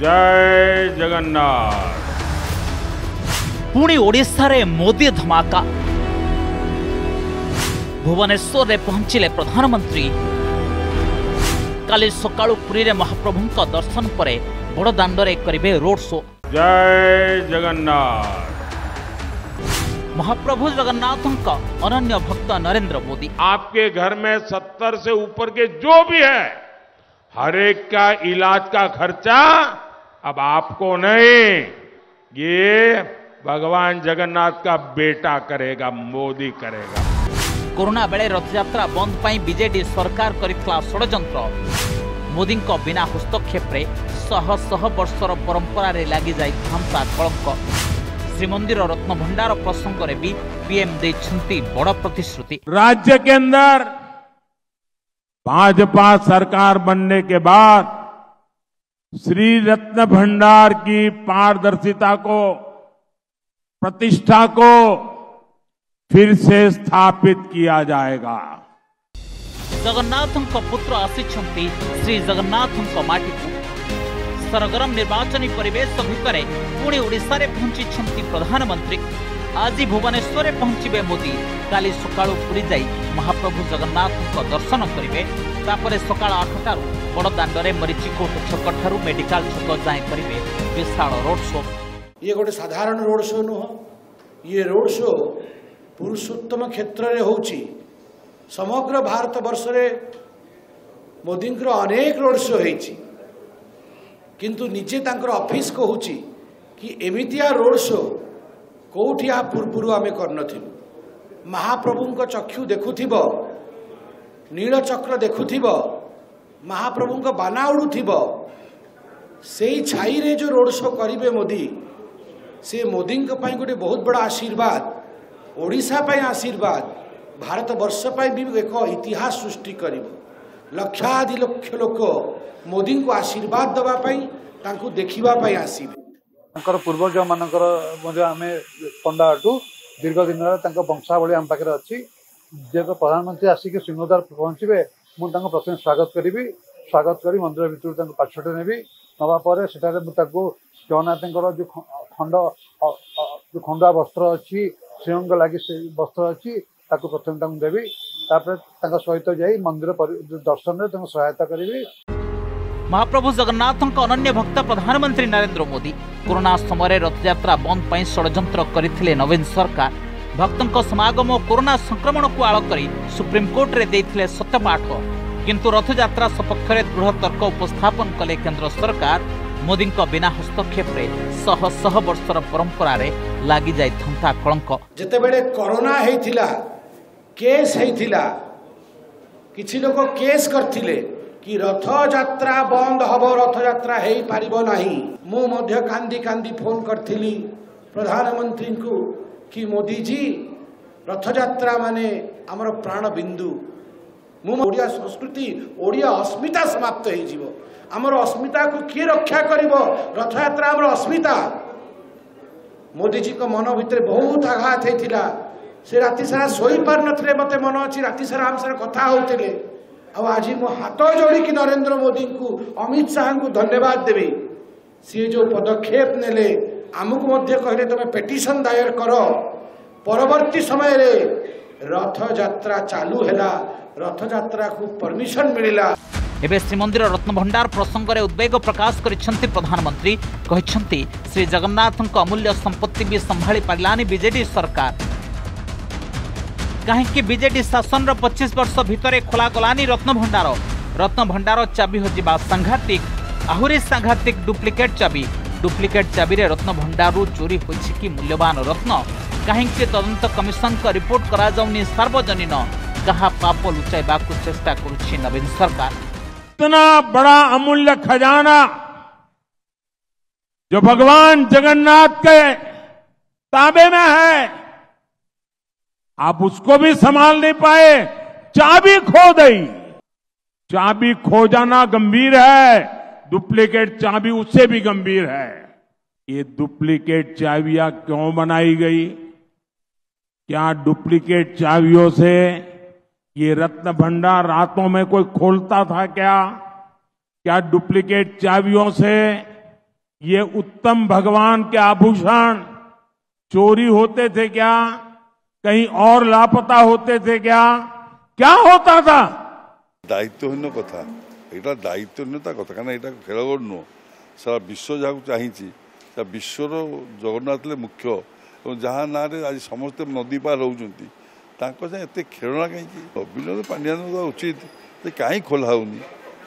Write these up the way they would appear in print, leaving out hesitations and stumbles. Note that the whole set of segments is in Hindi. जय जगन्नाथ। पुणी ओडिशा रे मोदी धमाका। भुवनेश्वर रे पहुंचिले प्रधानमंत्री। काली सकाळु पुरी रे महाप्रभुंका दर्शन परे बड़ दांडरे करिवे रोड शो। जय जगन्नाथ। महाप्रभु जगन्नाथंका अनन्य भक्त नरेंद्र मोदी। आपके घर में 70 से ऊपर के जो भी है, हर एक का इलाज का खर्चा अब आपको नहीं, ये भगवान जगन्नाथ का बेटा करेगा, मोदी करेगा। कोरोना बेले रथ यात्रा बंद पाई बीजेडी सरकार करितला षडयंत्र। मोदी को बिना हस्तक्षेप रे शह शह वर्षर परंपरा रे लागी जाई खामसा कलंक। श्रीमंदिर रत्न भंडार प्रसंग रे भी पीएम देछंती बड़ प्रतिश्रुति। राज्य के अंदर भाजपा सरकार बनने के बाद श्री रत्न भंडार की पारदर्शिता को, प्रतिष्ठा को फिर से स्थापित किया जाएगा। जगन्नाथों का पुत्र आसीछंती श्री जगन्नाथों का माटी को। सरगरम निर्वाचन परिवेश भितर पुणी ओडिशा रे पहुंची प्रधानमंत्री। आज भुवनेश्वर पहुंचे मोदी। काली सकाळु पुरी जाई महाप्रभु जगन्नाथ दर्शन करेंगे। तापरे सकाळ 8 बड़दाण्डे मरीचिकोट छक ठारू मेडिकल छक जाए करेंगे विशाल रोड शो। ये गोटे साधारण रोड शो नुह, ये रोड शो पुरुषोत्तम क्षेत्र में होची। समग्र भारत वर्ष रे मोदी अनेक रोड शो होईची, किंतु निजे तांकर ऑफिस कहूची कि एमितिया रोड शो कोठी आ पूर्व आम कर। महाप्रभुं चक्षु देखु, नील चक्र देखु, महाप्रभुं बाना उड़ू, से छाई रे जो रोड शो करेंगे मोदी, से मोदी गोटे बहुत बड़ा आशीर्वाद, ओडिशा पर आशीर्वाद, भारत वर्ष पर भी एक इतिहास सृष्टि कर। लक्षाधि लक्ष लोक मोदी को आशीर्वाद दवाई देखापी आसवे। पूर्वज मान आम पंडा अटू दीर्घ दिन वंशावली आम पाखे अच्छी। जेको प्रधानमंत्री आसिक सिंहदार पहुंचे मुझे प्रथम स्वागत करी, स्वागत कर मंदिर भितर पाछटे नेबी, नापर से जगन्नाथ जो खंड जो खंडुआ वस्त्र अच्छी श्रीअंग लगी वस्त्र अच्छी प्रथम देवी, तापर सहित जा मंदिर दर्शन में सहायता करी। महाप्रभु जगन्नाथ अनन्य भक्त प्रधानमंत्री नरेंद्र मोदी। कोरोना समय रथ यात्रा बंद पर षड्यंत्र करथिले नवीन सरकार। भक्तों समागम और कोरोना संक्रमण को आड़ कर सुप्रीमकोर्ट रे देथिले सत्यपाठ, किंतु रथ यात्रा सपक्षरे दृढ़ तर्क उपस्थापन कले केंद्र सरकार। मोदी बिना हस्तक्षेप रे शह शह वर्षर परंपरा रे लागी जाय थंता कलंक। जेतेबेले कोरोना हेथिला, केस हेथिला, किछि लोक केस करथिले कि रथ यात्रा बंद हम, रथ यात्रा हो पार ना। मुझे कांदी कांदी फोन करी प्रधानमंत्री को कि मोदी जी, रथ यात्रा माने आमर प्राण बिंदु, ओडिया संस्कृति, ओडिया अस्मिता समाप्त हो। आमर अस्मिता को किए रक्षा कर, रथ यात्रा आमर अस्मिता। मोदी जी को मन भितर बहुत आघात होता, से राति सारा शोई पार नथिले। मते मन अच्छी राति सारा आम सारा कथा होते। अब आज मो हाथ जोड़ी नरेंद्र मोदी को, अमित शाह को धन्यवाद देवी, सी जो पदक्षेप नेले। आमको मध्य कहले तुम पिटिशन दायर कर, परवर्ती समय रे रथ यात्रा चालू हैला, रथ यात्रा को परमिशन मिलला। एबे श्रीमंदिर रत्न भंडार प्रसंग रे उद्वेग प्रकाश करिसेंति प्रधानमंत्री। कहिसेंति श्री जगन्नाथ को अमूल्य संपत्ति भी संभाली पारलानी बीजेडी सरकार। कहीं बीजेडी शासन 25 वर्ष भितर खोला गलानी रत्नभंडार। रत्नभंडार चाबी होजिबा सांघातिक, आहुरी सांघातिक डुप्लिकेट चाबी। डुप्लिकेट चाबी रे रत्नभंडारु चोरी होछि कि मूल्यवान रत्न? कहीं तदंत कमिशन का रिपोर्ट करा जाउनी सार्वजनिक? कहा पाप लुचाइबा को चेष्टा करुछि नवीन सरकार। इतना बड़ा अमूल्य खजाना जो भगवान जगन्नाथ के ताबे में है, आप उसको भी संभाल नहीं पाए, चाबी खो गई। चाबी खो जाना गंभीर है, डुप्लीकेट चाबी उससे भी गंभीर है। ये डुप्लीकेट चाबियां क्यों बनाई गई? क्या डुप्लीकेट चाबियों से ये रत्न भंडार रातों में कोई खोलता था क्या? क्या डुप्लीकेट चाबियों से ये उत्तम भगवान के आभूषण चोरी होते थे क्या? कहीं और लापता होते थे क्या? क्या होता था? दायित्वहीन कथा, एटा दायित्वहीनता कथा, कारण एटा खेलवड़ो सारा विश्व जहाँ चाहिए विश्वर जगन्नाथ मुख्य जहाँ ना आज समस्ते नदी पार रोचे एत खेलना कहीं विनोद पांड्या उचित कहीं खोला होनी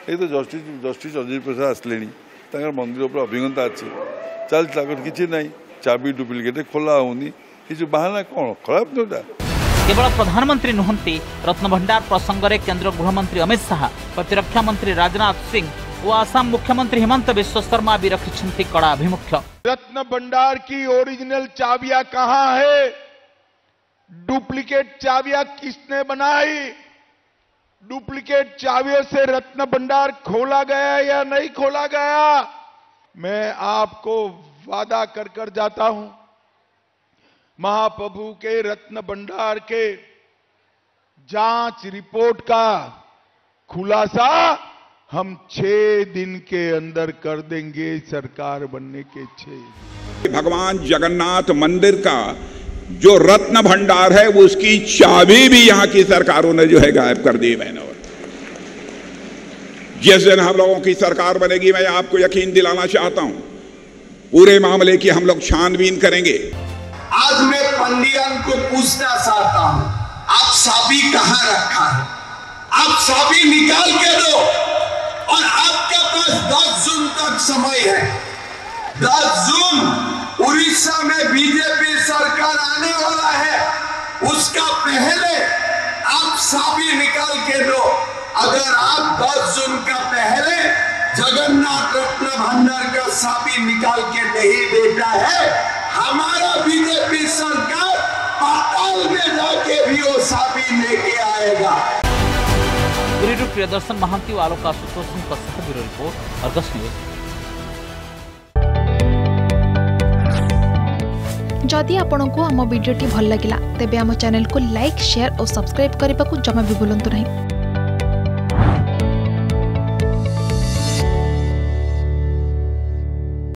ये तो जस्टिस जस्टिस अजय प्रसाद आसले मंदिर पर अभिज्ञता अच्छी चल कि ना चाबी डुप्लिकेट खोला होनी बहाना कौन खराब नोटा। केवल प्रधानमंत्री नुहंती रत्नभंडार प्रसंग में केंद्र गृहमंत्री अमित शाह, प्रतिरक्षा मंत्री राजनाथ सिंह और आसाम मुख्यमंत्री हिमंत विश्व शर्मा भी रखी कड़ा आभिमुख्य। रत्न भंडार की ओरिजिनल चाबियां कहाँ है? डुप्लीकेट चाबियां किसने बनाई? डुप्लीकेट चाबियों से रत्न भंडार खोला गया या नहीं खोला गया? मैं आपको वादा कर जाता हूं, महाप्रभु के रत्न भंडार के जांच रिपोर्ट का खुलासा हम 6 दिन के अंदर कर देंगे, सरकार बनने के 6। भगवान जगन्नाथ मंदिर का जो रत्न भंडार है वो उसकी चाबी भी यहाँ की सरकारों ने जो है गायब कर दी। मैंने जिस दिन हम लोगों की सरकार बनेगी मैं आपको यकीन दिलाना चाहता हूँ पूरे मामले की हम लोग छानबीन करेंगे। आज मैं पंडियान को पूछना चाहता हूँ, आप चाबी कहाँ रखा है? आप चाबी निकाल के दो और आपके पास 10 जून तक समय है। 10 जून उड़ीसा में बीजेपी सरकार आने वाला है, उसका पहले आप चाबी निकाल के दो। अगर आप 10 जून का पहले जगन्नाथ रत्न भंडार का चाबी निकाल के नहीं देता है, हमारा बीजेपी सरकार पाताल में जाके भी वो चाबी लेके आएगा। पुरी प्रियदर्शन महांति और आलोक आशुतोष सिंह का साथ ब्यूरो रिपोर्ट अर्गस न्यूज। जदि आपंक आम भिडी भल लगा तेब आम चैनल को लाइक, शेयर और सब्सक्राइब करने को जमा भी भूलु नहीं।